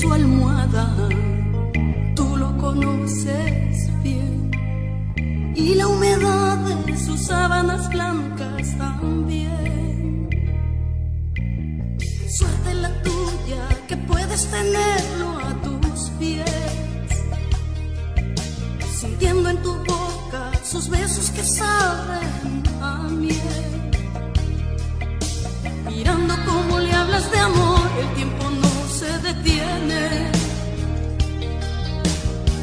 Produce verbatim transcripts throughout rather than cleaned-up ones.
Su almohada, tú lo conoces bien, y la humedad de sus sábanas blancas también. Suerte la tuya que puedes tenerlo a tus pies, sintiendo en tu boca sus besos que saben a miel, mirando cómo le hablas de amor. El tiempo no se detiene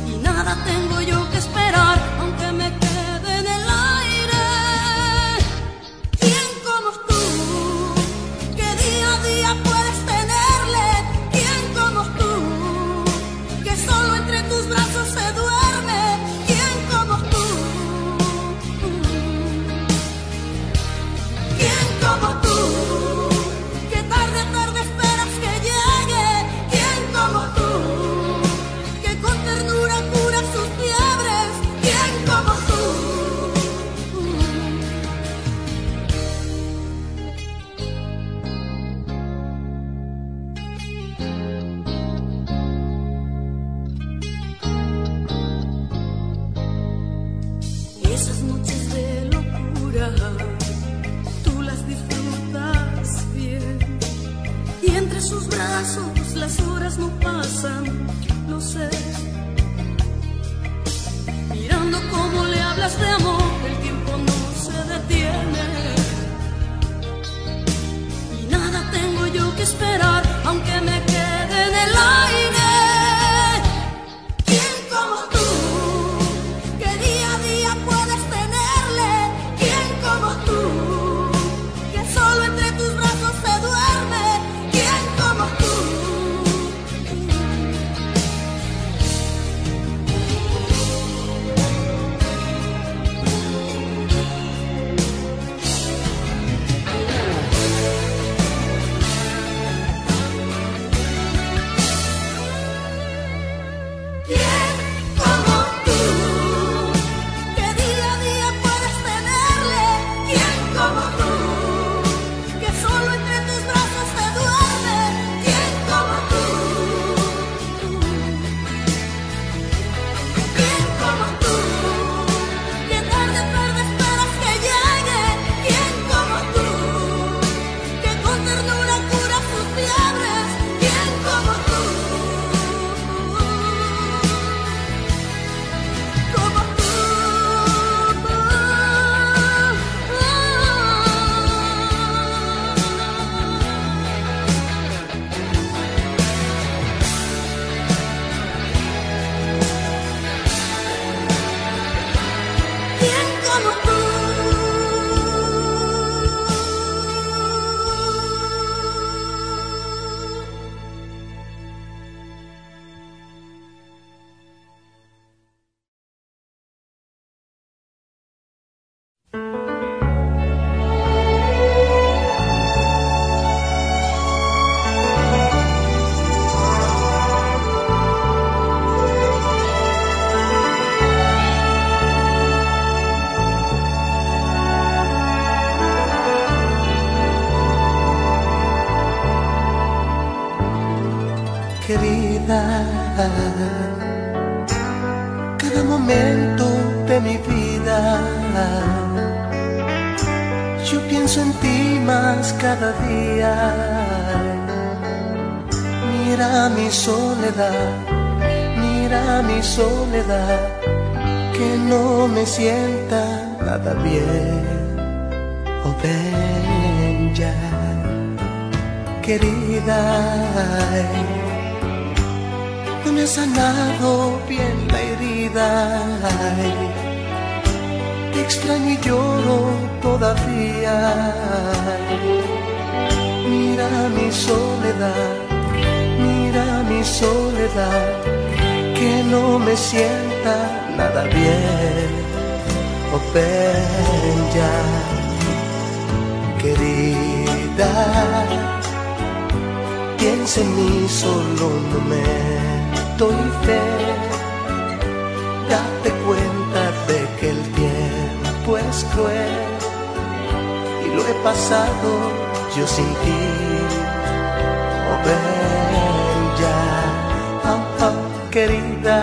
y nada tengo yo que esperar, aunque me quede en el aire. ¿Quién como tú que día a día puedes tenerle? ¿Quién como tú que solo entre tus brazos se duerme? ¿Quién como tú? ¿Quién como tú? Esas noches de locura, tú las disfrutas bien, y entre sus brazos las horas no pasan, lo sé. Mirando cómo le hablas de amor, el tiempo no se detiene y nada tengo yo que esperar, aunque me quede en el aire. Querida, cada momento de mi vida yo pienso en ti más cada día. Mira mi soledad, mira mi soledad, que no me sienta nada bien. Oh, ven ya, querida. No me ha sanado bien la herida. Ay, te extraño y lloro todavía. Ay, mira mi soledad, mira mi soledad, que no me sienta nada bien. Oh, ven ya, querida. Piensa en mí solo un momento y fe pasado yo sin ti, oh bella, oh, oh, querida.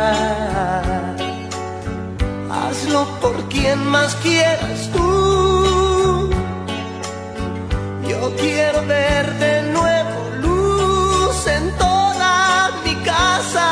Hazlo por quien más quieras tú. Yo quiero verte de nuevo, luz en toda mi casa.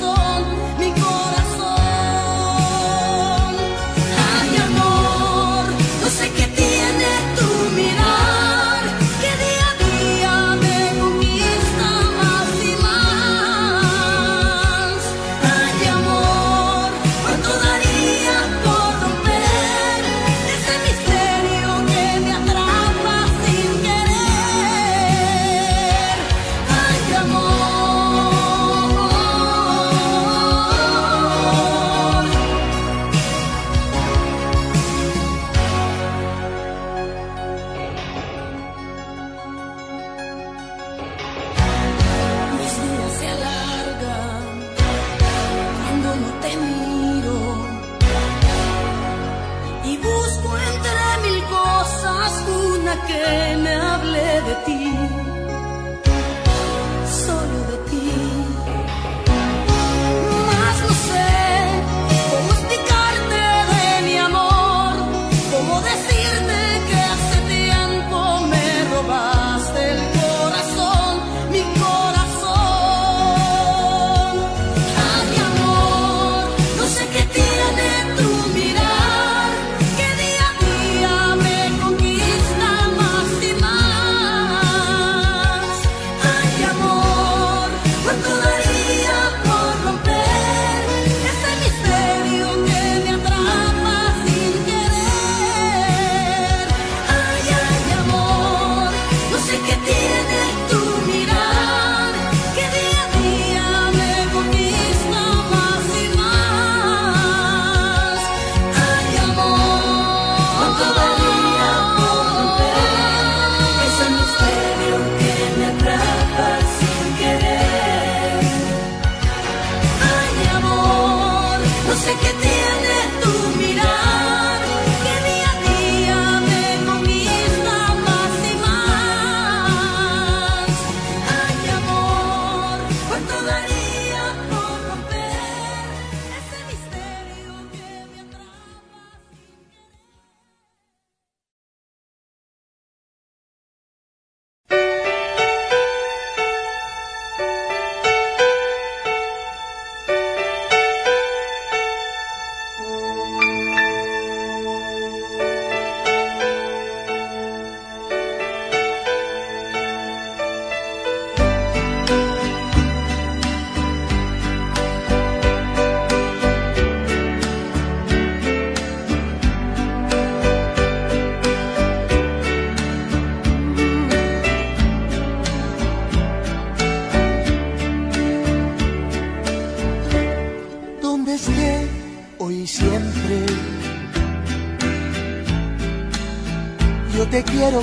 Corazón, mi corazón.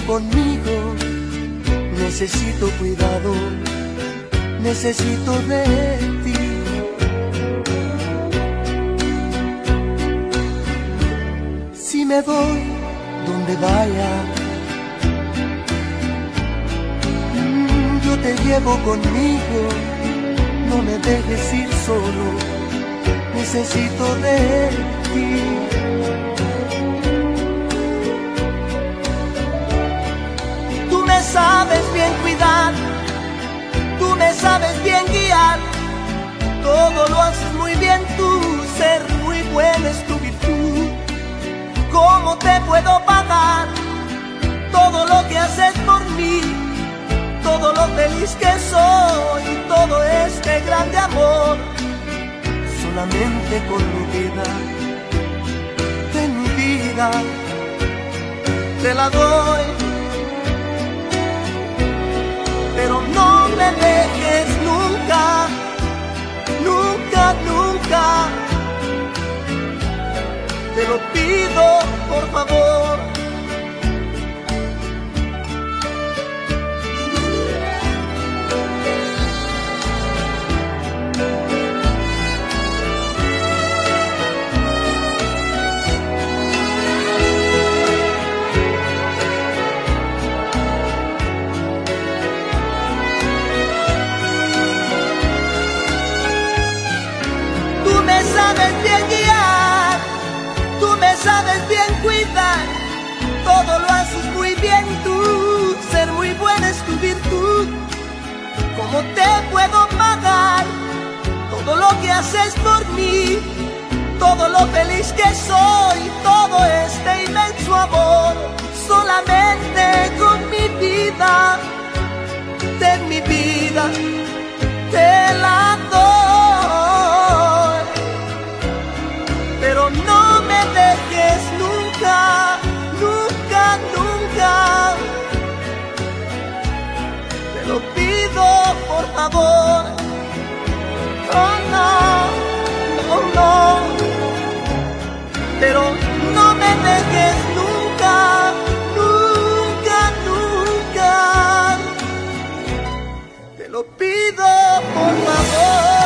Conmigo, necesito cuidado, necesito de ti. Si me voy, donde vaya, yo te llevo conmigo, no me dejes ir solo, necesito de ti. Tú me sabes bien cuidar, tú me sabes bien guiar, todo lo haces muy bien tú, ser muy bueno es tu virtud. ¿Cómo te puedo pagar todo lo que haces por mí? Todo lo feliz que soy, todo este grande amor, solamente con mi vida, de mi vida, te la doy. Pero no me dejes nunca, nunca, nunca. Te lo pido, por favor. Sabes bien cuidar, todo lo haces muy bien tú, ser muy buena es tu virtud. ¿Cómo te puedo pagar todo lo que haces por mí? Todo lo feliz que soy, todo este inmenso amor, solamente con mi vida, de mi vida, te la doy. Pero no nunca, nunca, nunca. Te lo pido, por favor. Oh no, no, no. Pero no me dejes nunca, nunca, nunca. Te lo pido, por favor.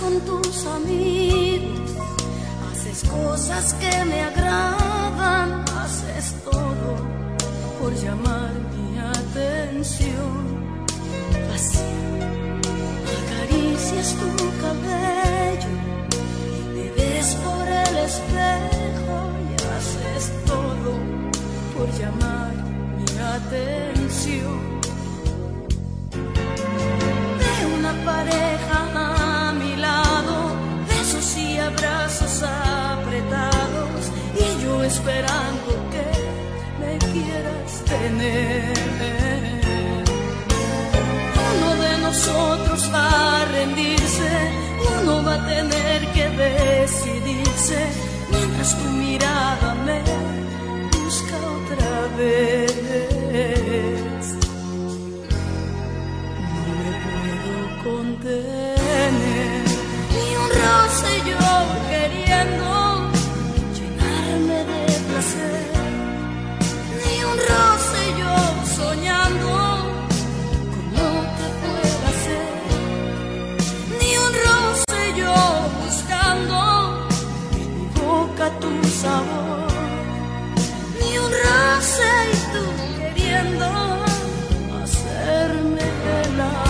con tus amigos, haces cosas que me agradan, haces todo por llamar mi atención. Vacío, acaricias tu cabello y me ves por el espejo y haces todo por llamar mi atención. Pareja a mi lado, besos y abrazos apretados, y yo esperando que me quieras tener. Uno de nosotros va a rendirse, uno va a tener que decidirse, mientras tu mirada me busca otra vez. Contener ni un roce yo queriendo llenarme de placer, ni un roce yo soñando como te pueda ser, ni un roce yo buscando en mi boca tu sabor, ni un roce y tú queriendo hacerme el amor.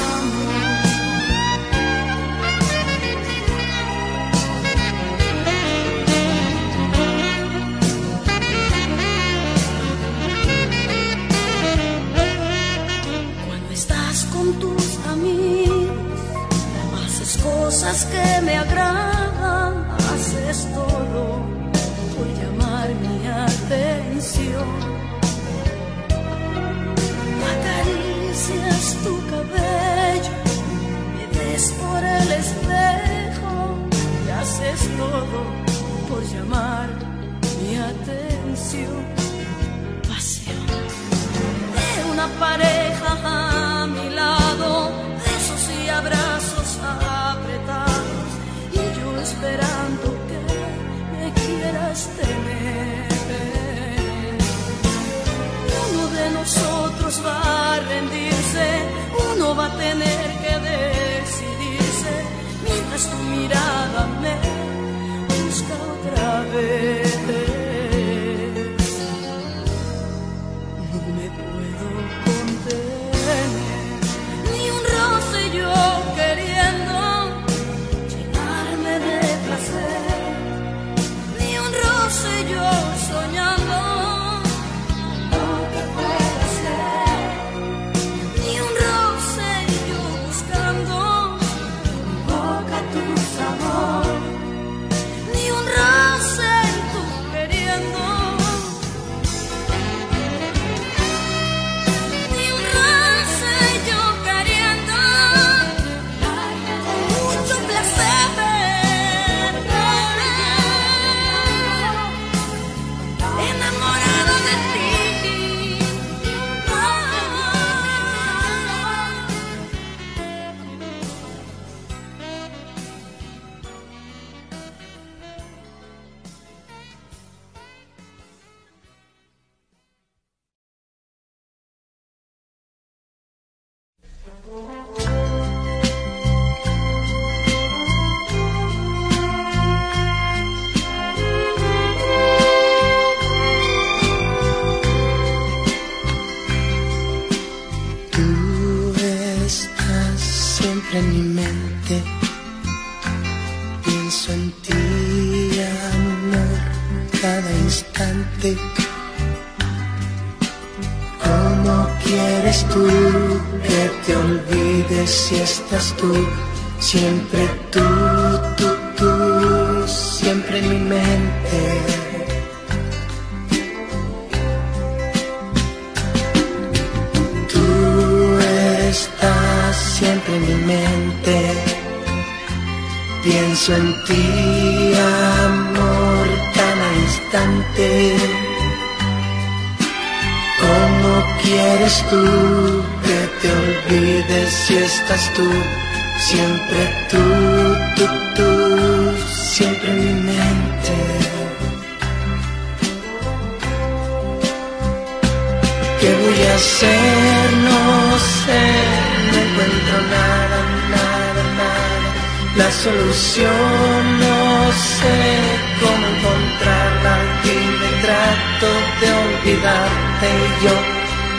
Tus amigos, haces cosas que me agradan, haces todo por llamar mi atención. Acaricias tu cabello, me ves por el espejo y haces todo por llamar mi atención. Pasión de una pareja a mi lado, besos y abrazos apretados, y yo esperando que me quieras tener. Uno de nosotros va a rendirse, uno va a tener que decidirse, mientras tu mirada me busca otra vez. No me puedo contener, yo queriendo llenarme de placer, ni un roce yo soñando no te puede ser, ni un roce yo buscando en mi boca tu sabor, ni un roce tú queriendo, ni un roce yo queriendo. Tú, siempre tú, tú, tú, siempre en mi mente. Tú estás siempre en mi mente. Pienso en ti, amor, cada instante. ¿Cómo quieres tú que te olvides si estás tú? Siempre tú, tú, tú, siempre en mi mente. ¿Qué voy a hacer? No sé, no encuentro nada, nada, nada. La solución no sé cómo encontrarla y me trato de olvidarte. Yo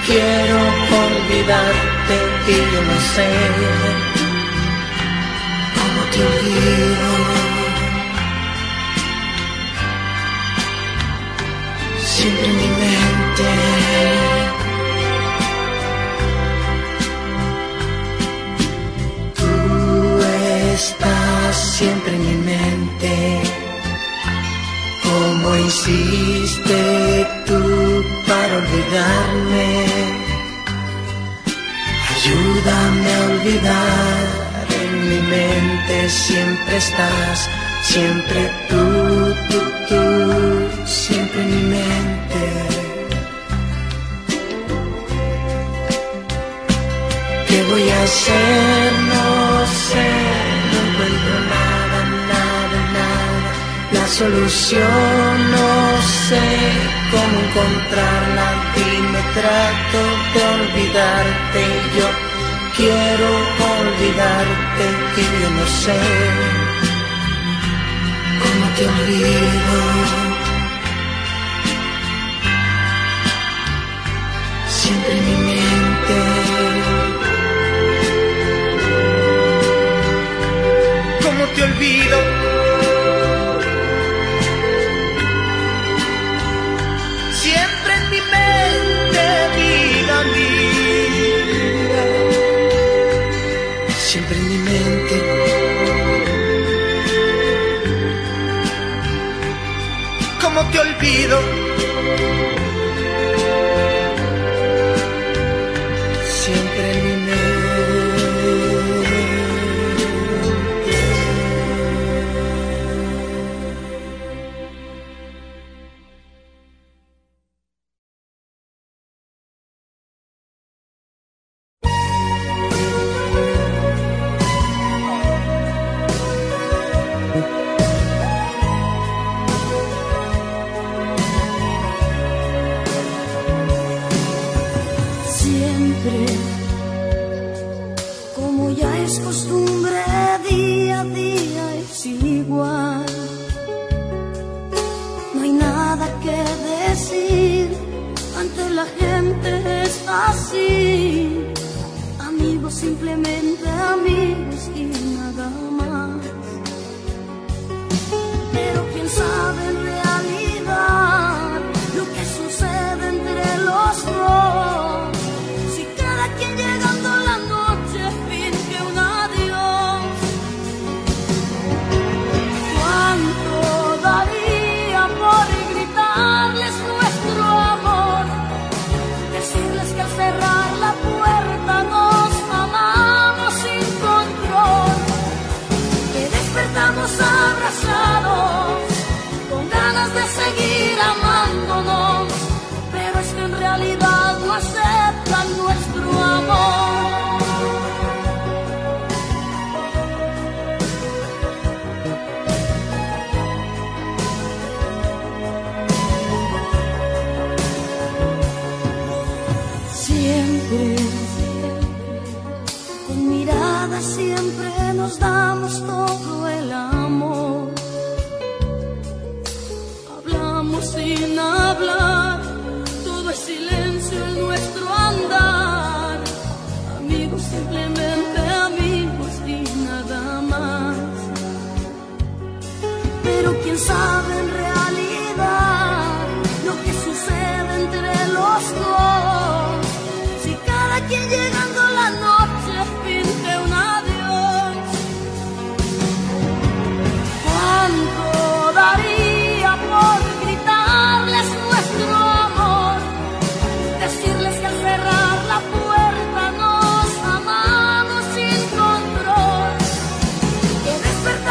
quiero olvidarte y yo no sé cómo te olvido. Siempre en mi mente. Estás siempre en mi mente. ¿Cómo hiciste tú para olvidarme? Ayúdame a olvidar. En mi mente siempre estás, siempre tú, tú, tú, siempre en mi mente. ¿Qué voy a hacer? No sé. Nada, nada, nada. La solución no sé cómo encontrarla. Y me trato de olvidarte. Yo quiero olvidarte y yo no sé cómo te olvido. Siempre en mi mente. ¿Cómo te olvido? Siempre en mi mente, vida mía. Siempre en mi mente. ¿Cómo te olvido? Siempre en mi mente.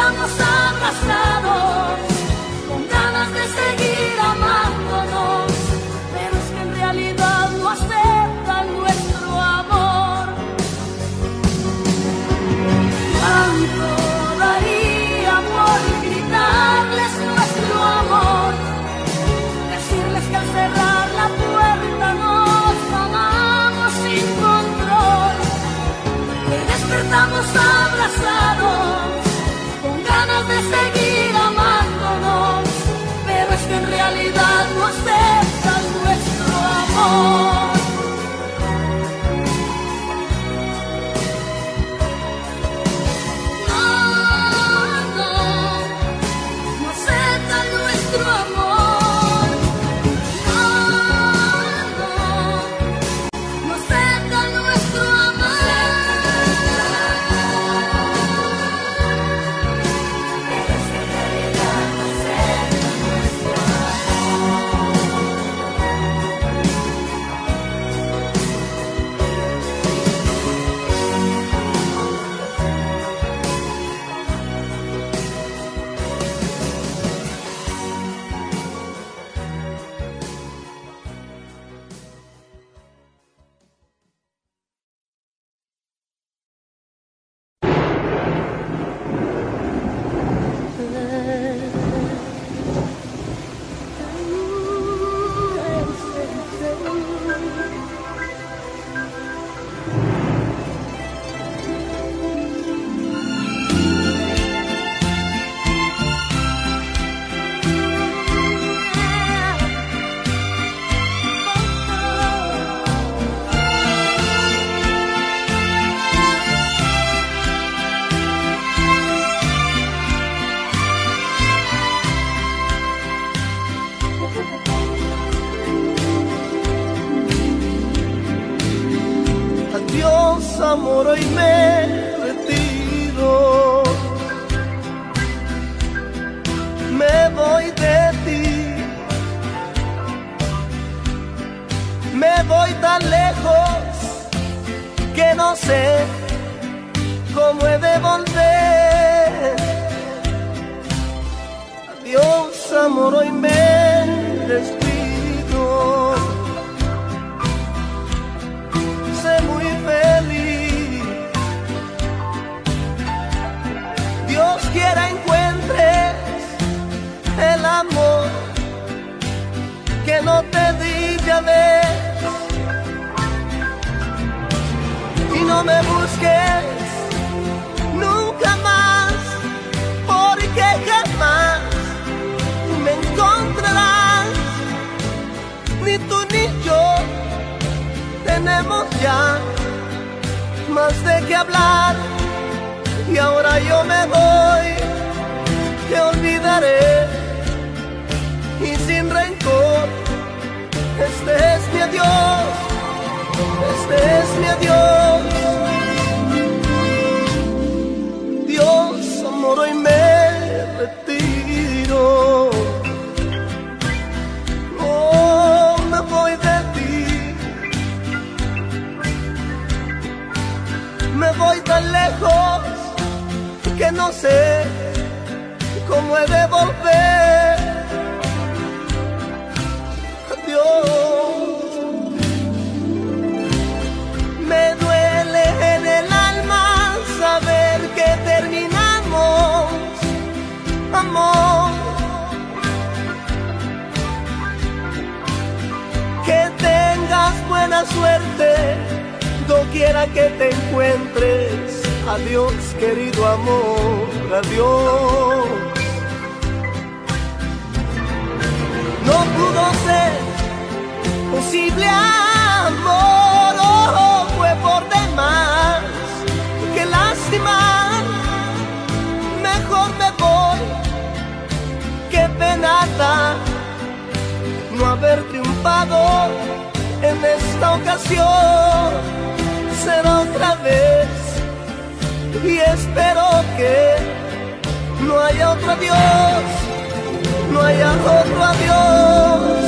Abrazados con amor hoy me retiro, me voy de ti, me voy tan lejos que no sé cómo he de volver. Adiós amor, hoy me despido, sé muy feliz, Dios quiera encuentres el amor que no te di ya ves. Y no me busques nunca más, porque jamás me encontrarás. Ni tú ni yo tenemos ya más de qué hablar. Y ahora yo me voy, te olvidaré y sin rencor. Este es mi adiós, este es mi adiós. Hoy me retiro, oh, me voy de ti, me voy tan lejos que no sé cómo he de volver. Adiós, me duele en el alma saber que terminé. Amor, que tengas buena suerte, doquiera que te encuentres. Adiós, querido amor, adiós. No pudo ser posible amor, oh, fue por demás. Qué lástima, mejor me voy. Qué penada no haber triunfado en esta ocasión. Será otra vez y espero que no haya otro adiós, no haya otro adiós.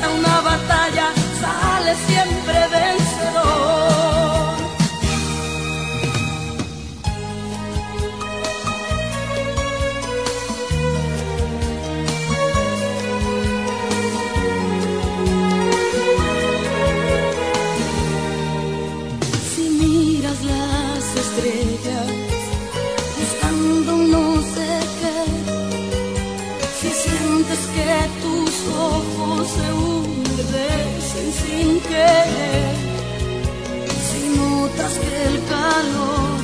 Una batalla. estrellas, buscando no sé qué. Si sientes que tus ojos se hunden sin querer, si notas que el calor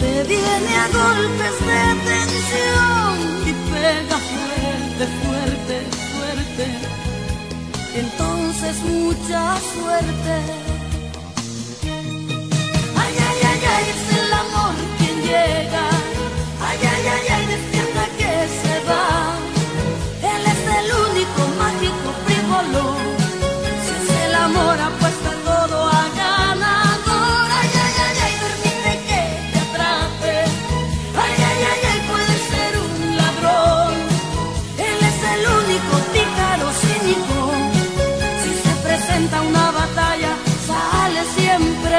te viene a golpes de tensión y pega fuerte, fuerte, fuerte, entonces mucha suerte. Es el amor quien llega, ay, ay, ay, ay, despierta que se va. Él es el único mágico frívolo, si es el amor apuesta todo a ganador. Ay, ay, ay, ay, permite que te atrape, ay, ay, ay, ay, puede ser un ladrón. Él es el único pícaro cínico, si se presenta una batalla sale siempre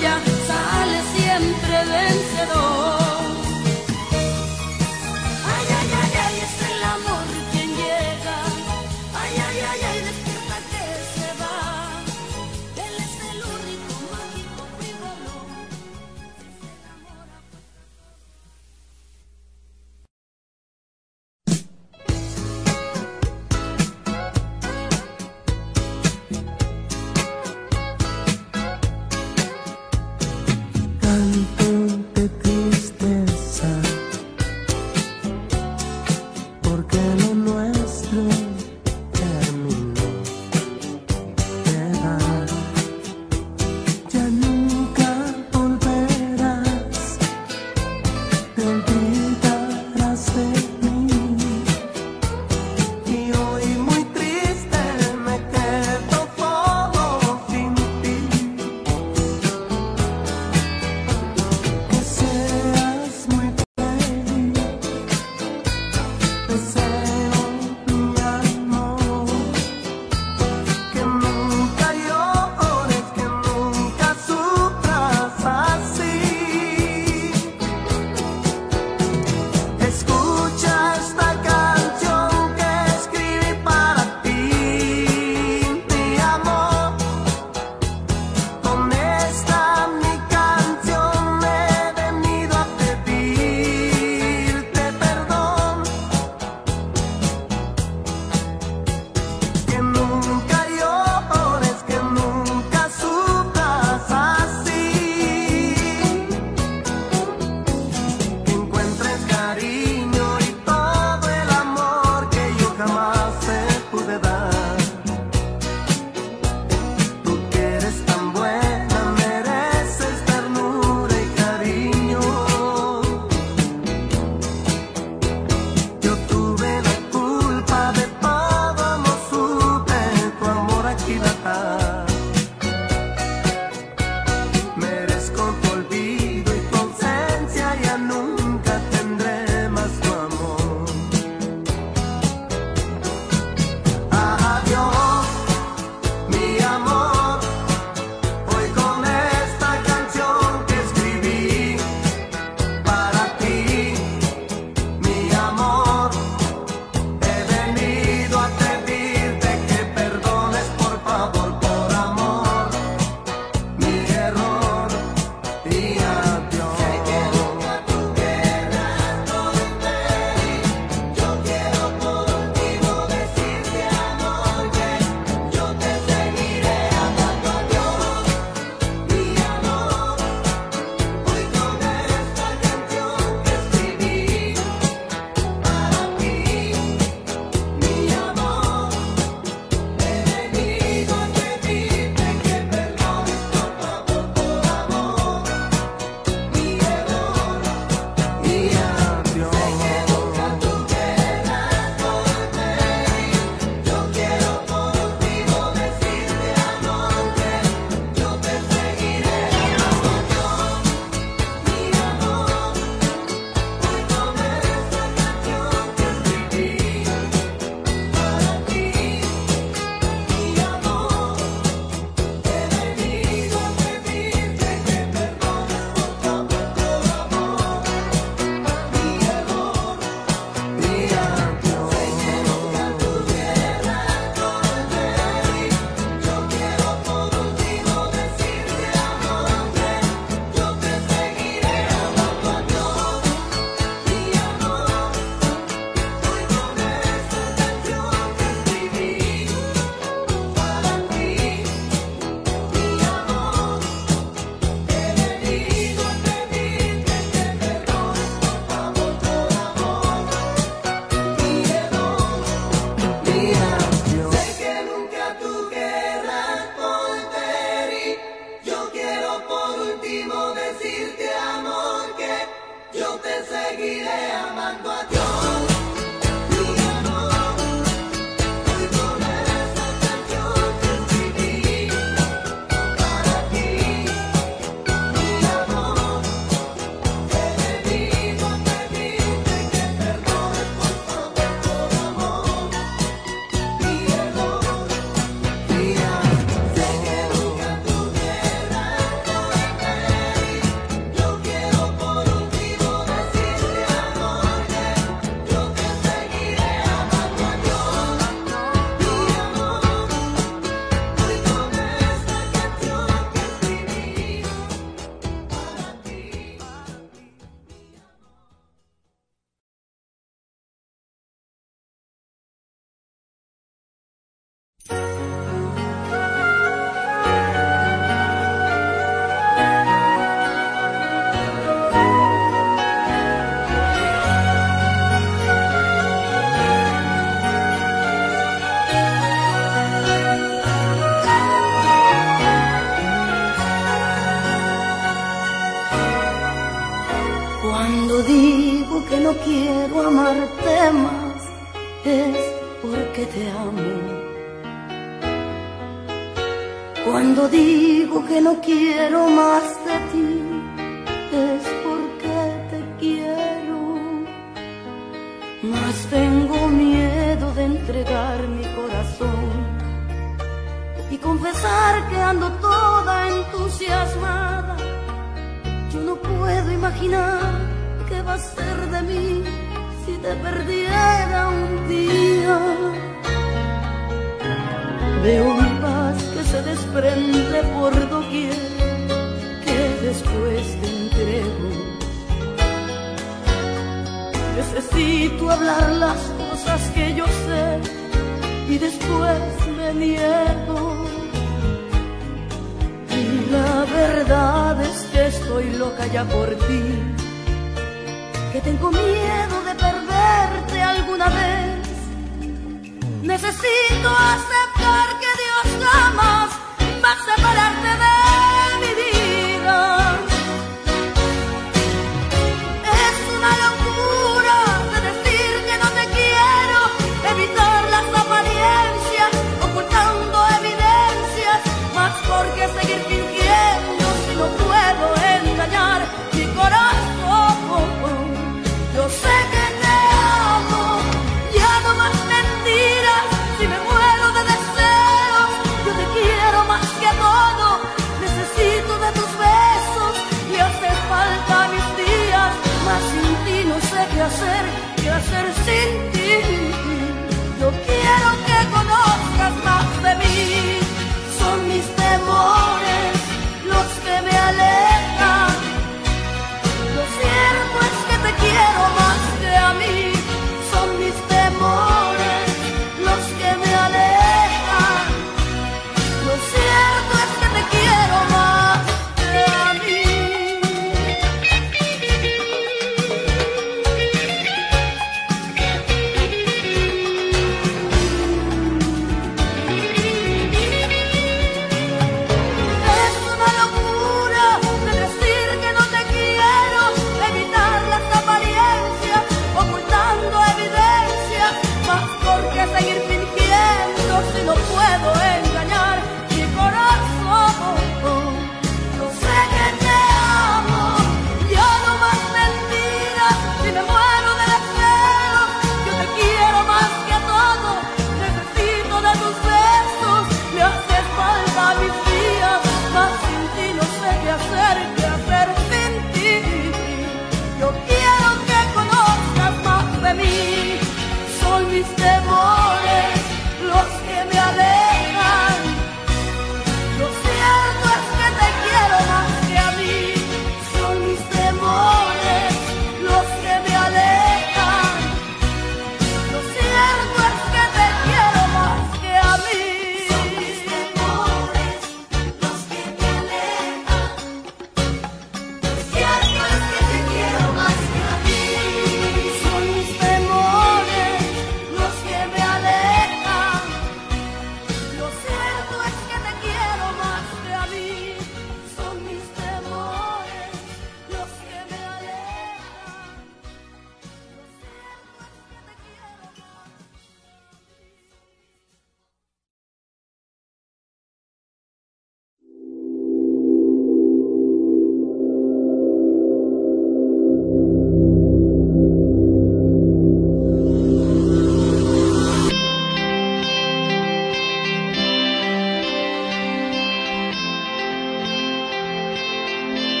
Ya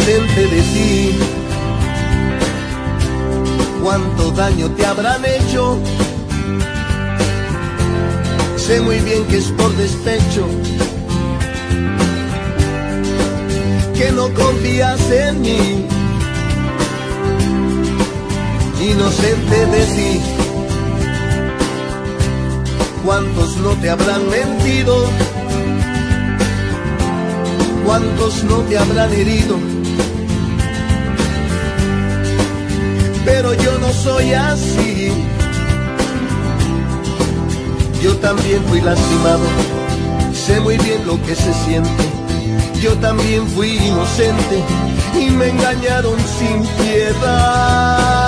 ausente de ti. Cuánto daño te habrán hecho, sé muy bien que es por despecho, que no confías en mí, inocente de ti. Cuántos no te habrán mentido, cuántos no te habrán herido, pero yo no soy así. Yo también fui lastimado, sé muy bien lo que se siente. Yo también fui inocente y me engañaron sin piedad.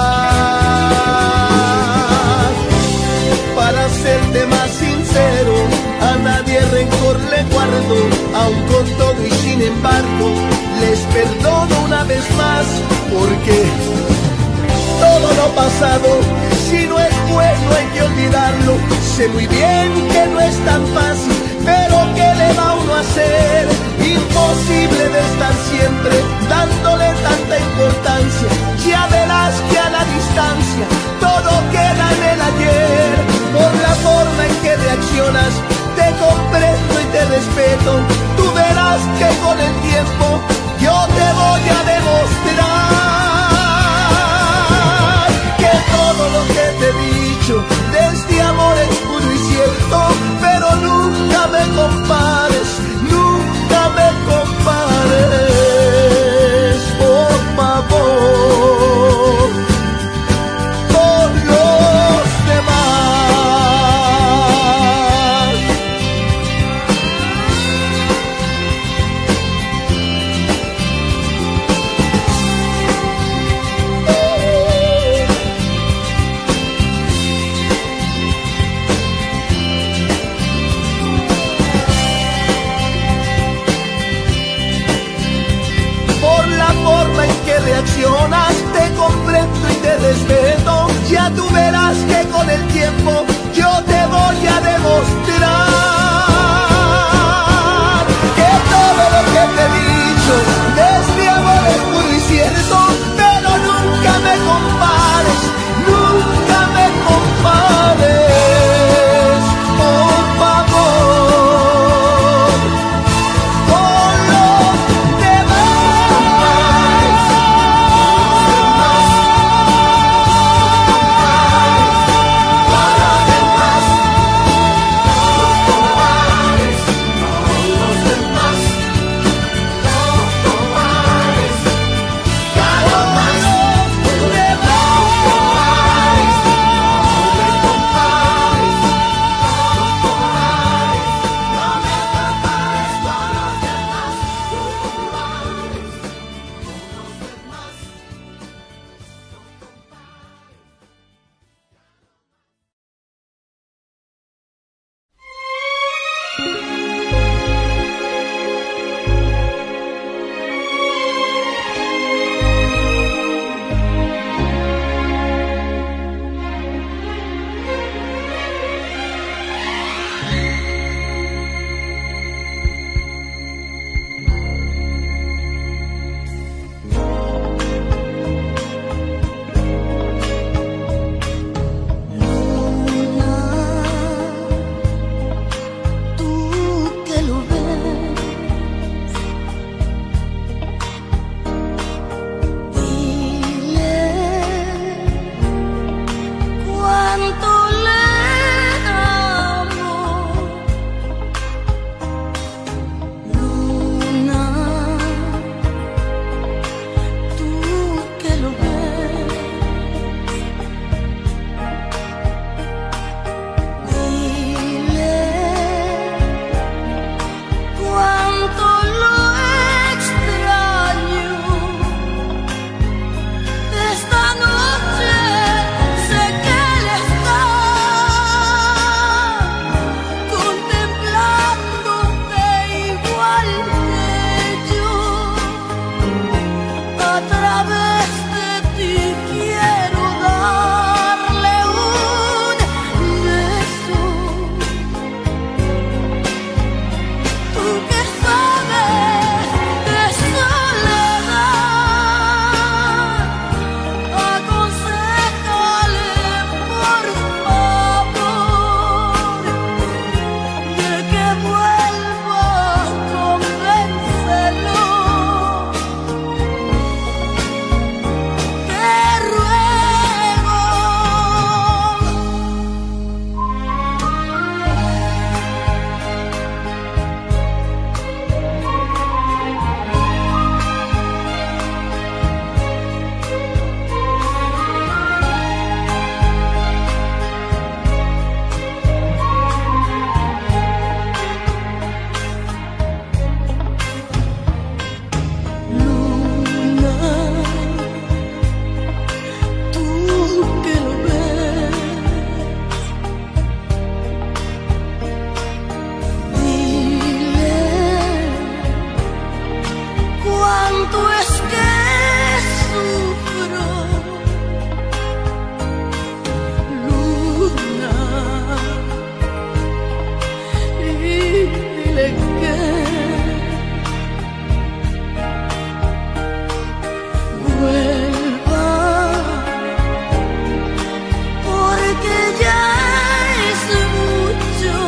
Para serte más sincero, a nadie rencor le guardo, aun con todo y sin embargo, les perdono una vez más, porque todo lo pasado, si no es bueno hay que olvidarlo. Sé muy bien que no es tan fácil, pero ¿qué le va uno a hacer? Imposible de estar siempre dándole tanta importancia. Ya verás que a la distancia todo queda en el ayer. Por la forma en que reaccionas te comprendo y te respeto. Tú verás que con el tiempo yo te voy a demostrar que todo lo que te he dicho de este amor es puro y cierto. Pero nunca me compares, nunca me compares, por favor, con los reaccionas, te comprendo y te respeto. Ya tú verás que con el tiempo yo te voy a demostrar que todo lo que te he dicho de este amor es muy cierto. Pero nunca me compares, nunca me compares, por favor, con los demás. Para que ya es mucho.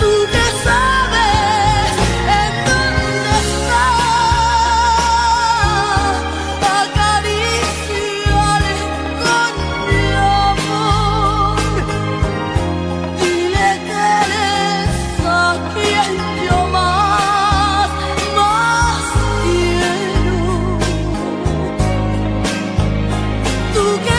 Tú que sabes en dónde está, acaríciale con mi amor. Dile que eres a quien yo más, más quiero. Tú que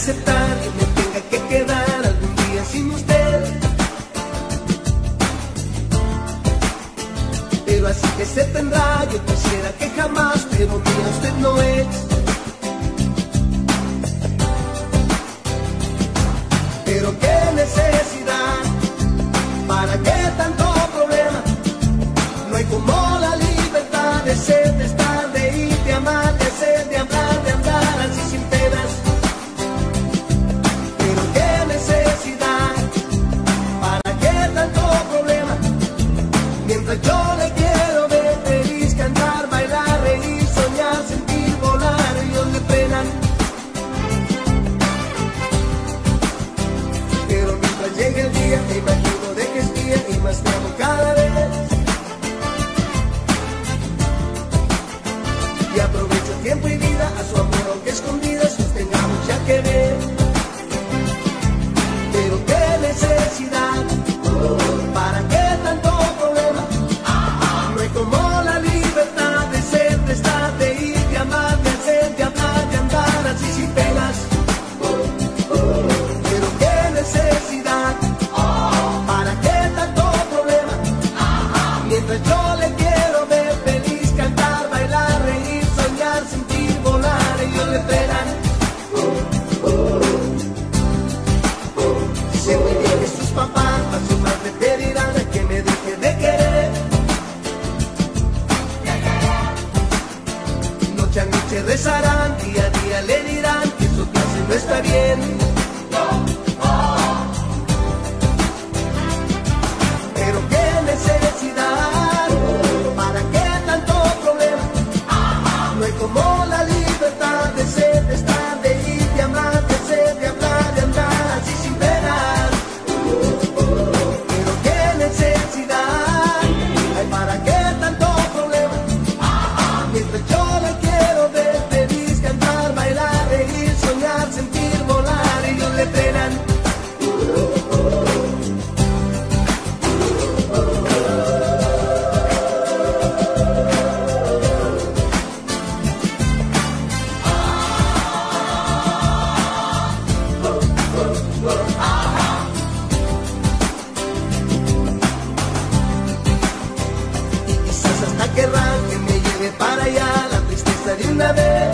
aceptar que me tenga que quedar algún día sin usted, pero así que se tendrá. Yo quisiera que jamás, pero mira, usted no es. Pero qué necesidad, para qué tanto problema. No hay como la libertad de ser, de estar, de ir, de amar, de ser, de hablar, de andar así sin penas. Yo le quiero ver feliz, cantar, bailar, reír, soñar, sentir, volar, ellos le frenan. Pero mientras llegue el día, me imagino de que es día y más te amo cada vez. Y aprovecho tiempo y vida, a su amor aunque escondidas, nos tengamos ya que ver. Pero qué necesidad, para qué tanto problema. No hay como la libertad de ser, de estar, de ir, de amar, de hacer, de hablar, de andar así sin penas. Pero qué necesidad, para qué tanto problema. Mientras yo le quiero ver feliz, cantar, bailar, reír, soñar, sentir, volar, ellos le esperan. Si se me viene sus papás, a su madre pedirán a que me deje de querer. Noche a noche rezarán, día a día le dirán que su clase no está bien. Pero qué necesidad, para qué tanto problema. No hay como la libertad de ser, de estar, de ir, de amar, de ser, de hablar, de andar así sin penas. Pero qué necesidad, hay para qué tanto problema. Mientras yo le quiero ver feliz, cantar, bailar, reír, soñar, sentir, volar, ellos le frenan. Y quizás hasta querrán que me lleve para allá la tristeza de una vez.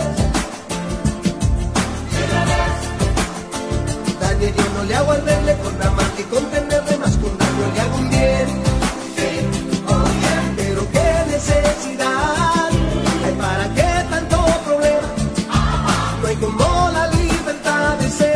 Daño yo no le hago al verle, con amar y contenerle, más con daño le hago un bien. Pero qué necesidad, hay para qué tanto problema. No hay como la libertad de ser.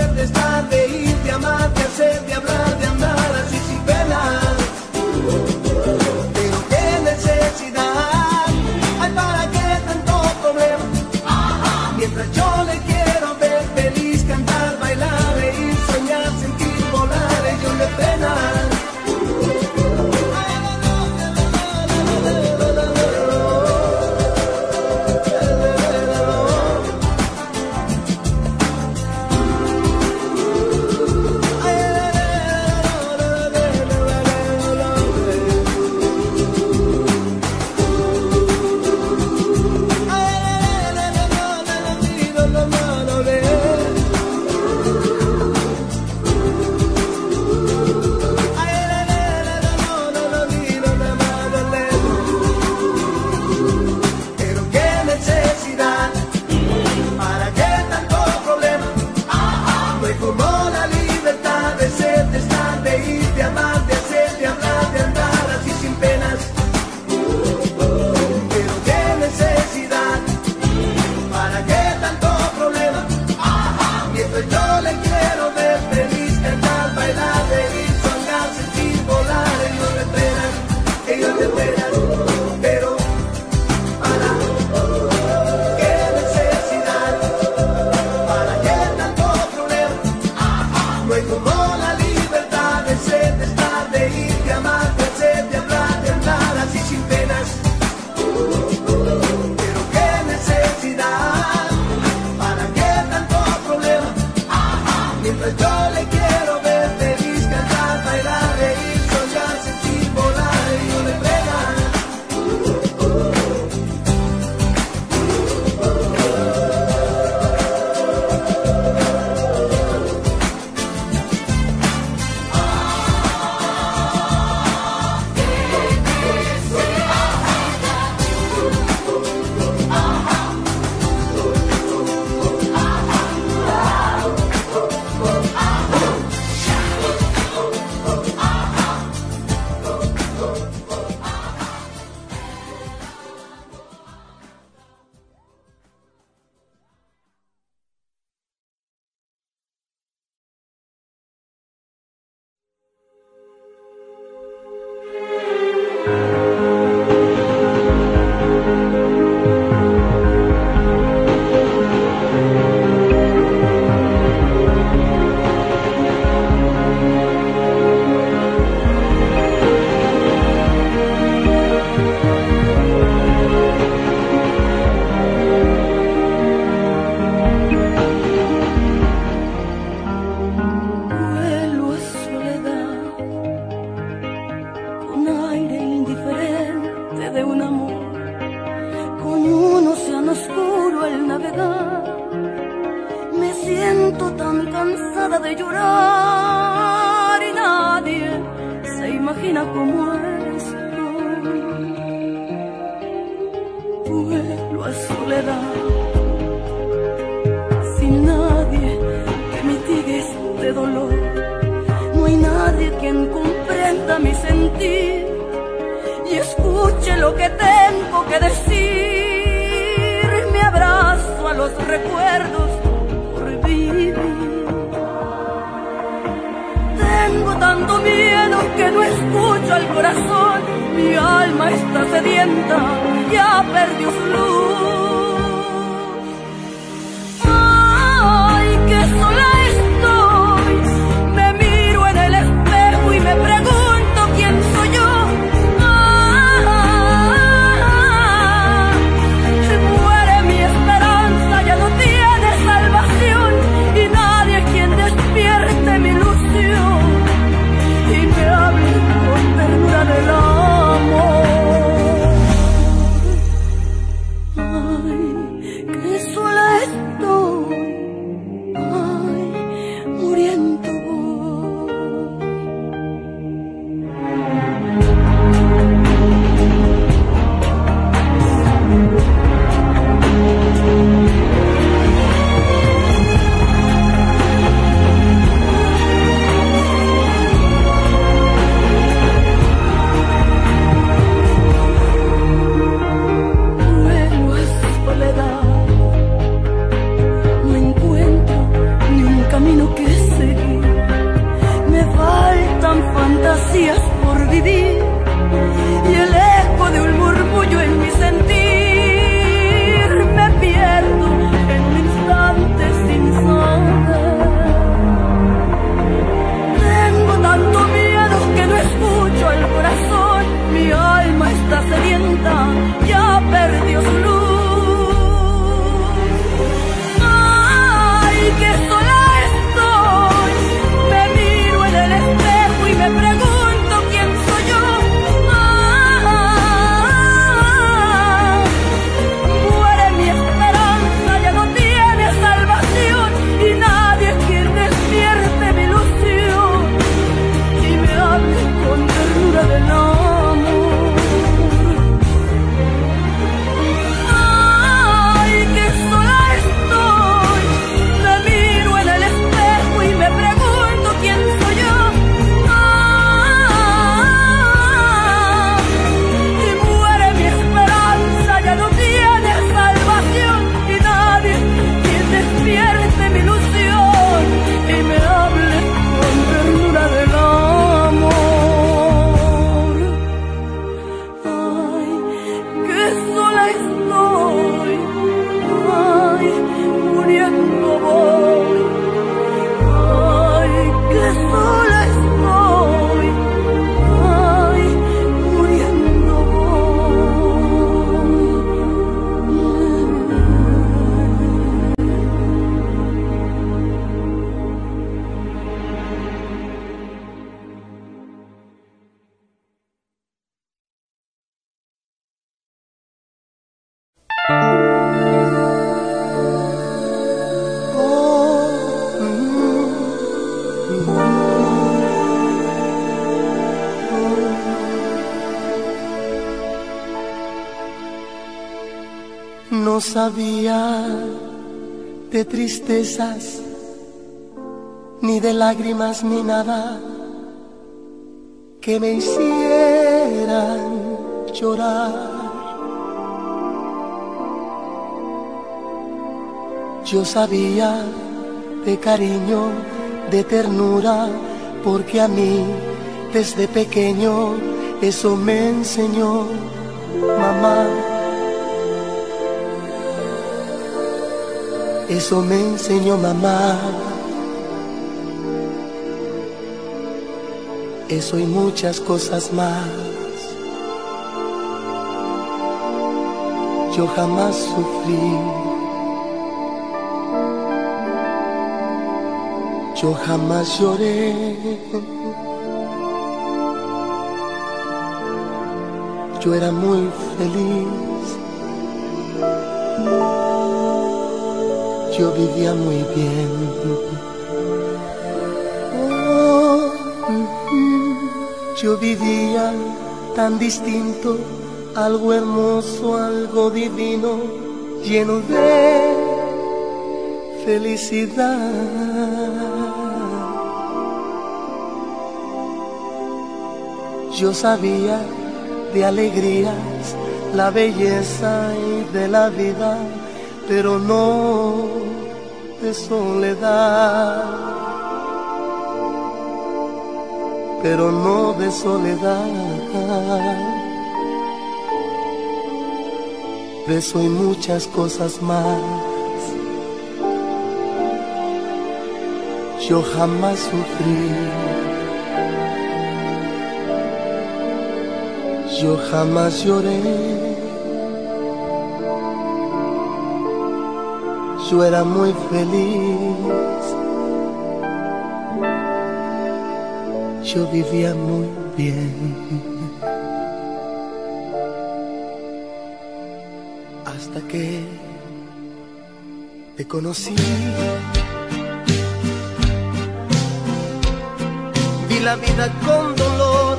como la libertad de ser, de estar, de ir, de amar, de hacer, de hablar, de andar así sin penas. Oh, oh, oh. Pero qué necesidad, para qué tanto problema. Ajá. Mientras yo le quiero ver feliz, cantar, bailar, reír, soñar, sentir, volar. Ellos me esperan, ellos me esperan. Pregunto quién soy yo. no sabía de tristezas, ni de lágrimas, ni nada que me hicieran llorar. Yo sabía de cariño, de ternura, porque a mí desde pequeño eso me enseñó mamá. Eso me enseñó mamá. Eso y muchas cosas más. Yo jamás sufrí. Yo jamás lloré. Yo era muy feliz. Yo vivía muy bien. Yo vivía tan distinto, algo hermoso, algo divino, lleno de felicidad. Yo sabía de alegrías, la belleza y de la vida, pero no de soledad. Pero no de soledad. De eso y muchas cosas más. Yo jamás sufrí. Yo jamás lloré. Yo era muy feliz. Yo vivía muy bien, hasta que te conocí. Vi la vida con dolor.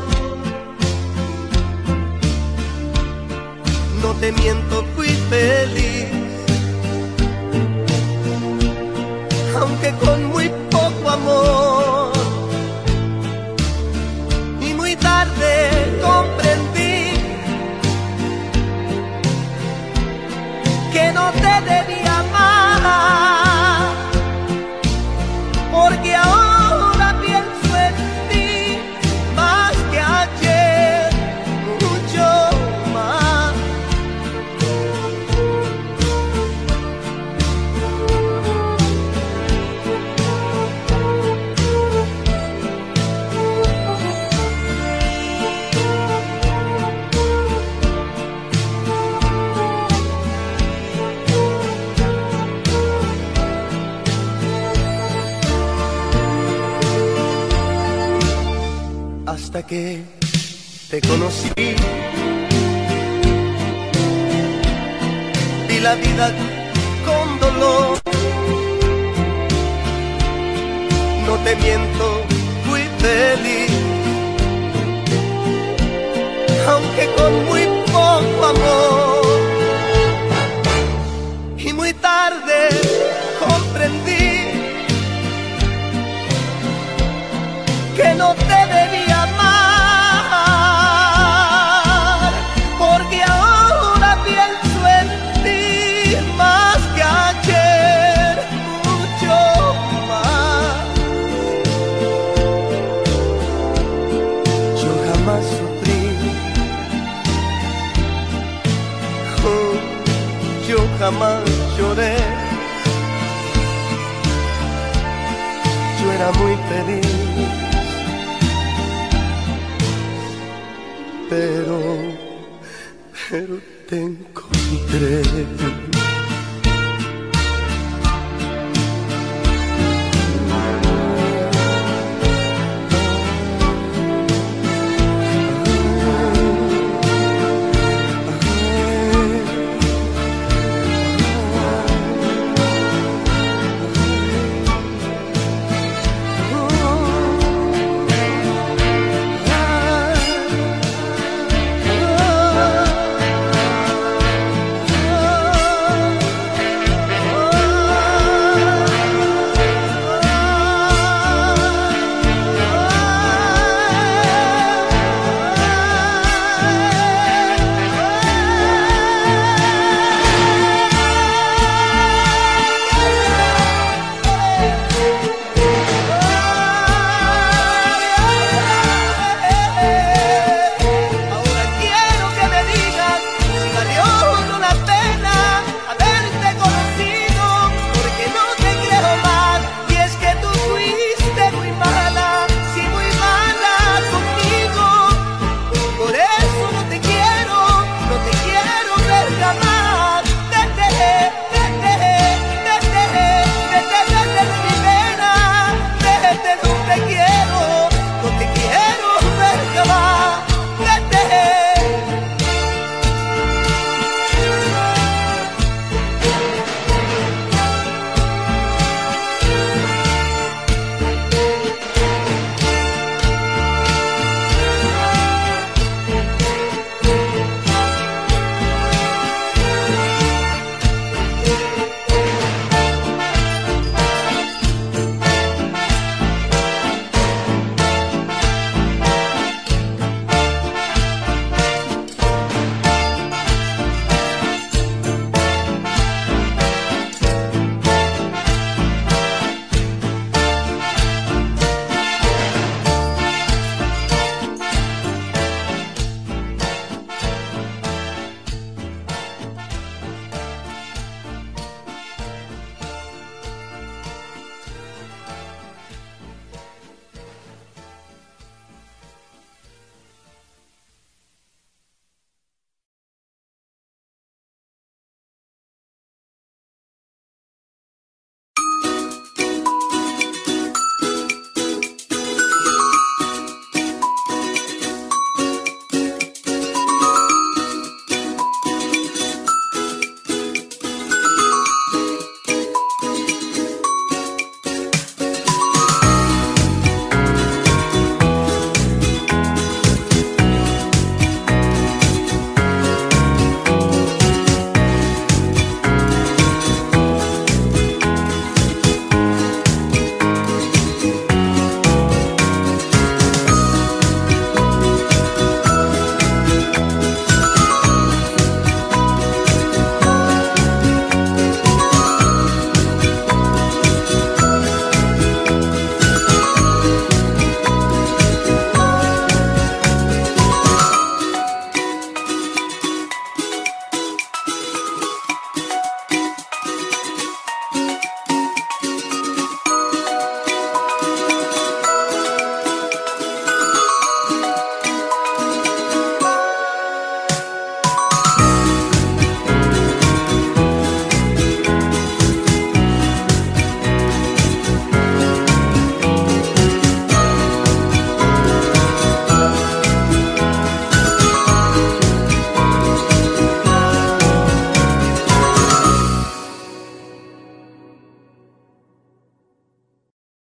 No te miento, fui feliz, aunque con muy poco amor. Comprendí que no te debía amar, porque ahora pienso en ti más que ayer, mucho más. Hasta que te conocí, vi la vida con dolor. No te miento, fui feliz, aunque con muy poco amor. Y muy tarde comprendí que no te debía. Yo jamás lloré, yo era muy feliz, pero, pero te encontré.